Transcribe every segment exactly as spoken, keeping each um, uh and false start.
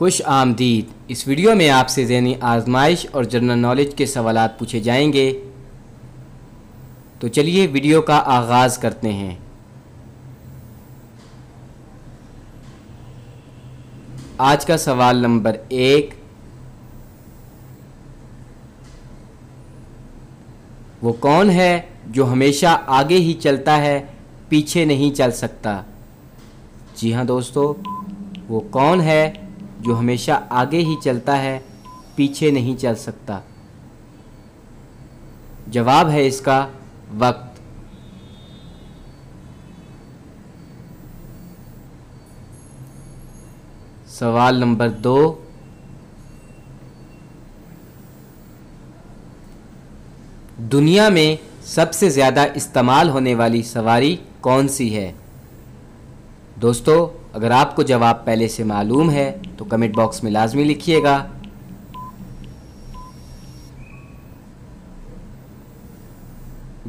खुश आमदीद। इस वीडियो में आपसे ज़हनी आजमाइश और जनरल नॉलेज के सवालात पूछे जाएंगे। तो चलिए वीडियो का आगाज़ करते हैं। आज का सवाल नंबर एक, वो कौन है जो हमेशा आगे ही चलता है, पीछे नहीं चल सकता? जी हाँ दोस्तों, वो कौन है जो हमेशा आगे ही चलता है, पीछे नहीं चल सकता? जवाब है इसका वक्त। सवाल नंबर दो, दुनिया में सबसे ज़्यादा इस्तेमाल होने वाली सवारी कौन सी है? दोस्तों अगर आपको जवाब पहले से मालूम है तो कमेंट बॉक्स में लाजमी लिखिएगा।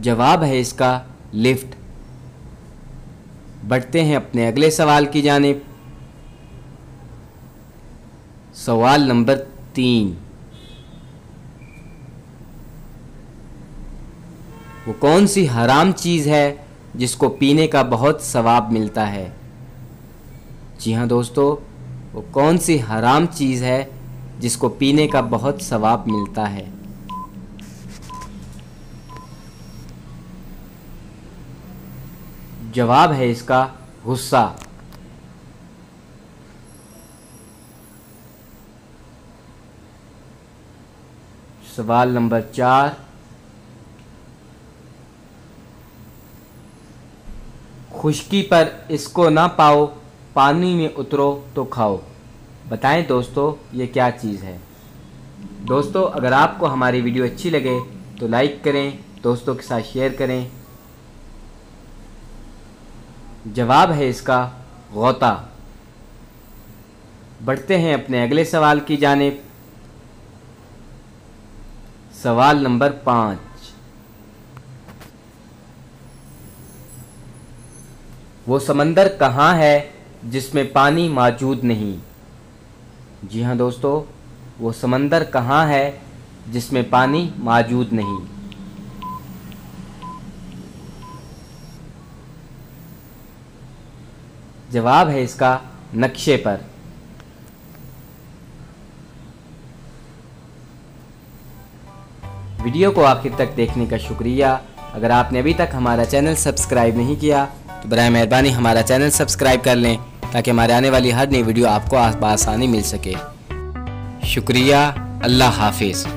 जवाब है इसका लिफ्ट। बढ़ते हैं अपने अगले सवाल की जानिब। सवाल नंबर तीन, वो कौन सी हराम चीज़ है जिसको पीने का बहुत सवाब मिलता है? जी हाँ दोस्तों, वो कौन सी हराम चीज़ है जिसको पीने का बहुत सवाब मिलता है? जवाब है इसका गुस्सा। सवाल नंबर चार, खुश्की पर इसको ना पाओ, पानी में उतरो तो खाओ। बताएं दोस्तों ये क्या चीज़ है? दोस्तों अगर आपको हमारी वीडियो अच्छी लगे तो लाइक करें, दोस्तों के साथ शेयर करें। जवाब है इसका गौता। बढ़ते हैं अपने अगले सवाल की जानिब। सवाल नंबर पाँच, वो समंदर कहाँ है जिसमें पानी मौजूद नहीं? जी हाँ दोस्तों, वो समंदर कहाँ है जिसमें पानी मौजूद नहीं? जवाब है इसका नक्शे पर। वीडियो को आखिर तक देखने का शुक्रिया। अगर आपने अभी तक हमारा चैनल सब्सक्राइब नहीं किया तो बराए मेहरबानी हमारा चैनल सब्सक्राइब कर लें ताकि हमारे आने वाली हर नई वीडियो आपको आसानी मिल सके। शुक्रिया। अल्लाह हाफिज़।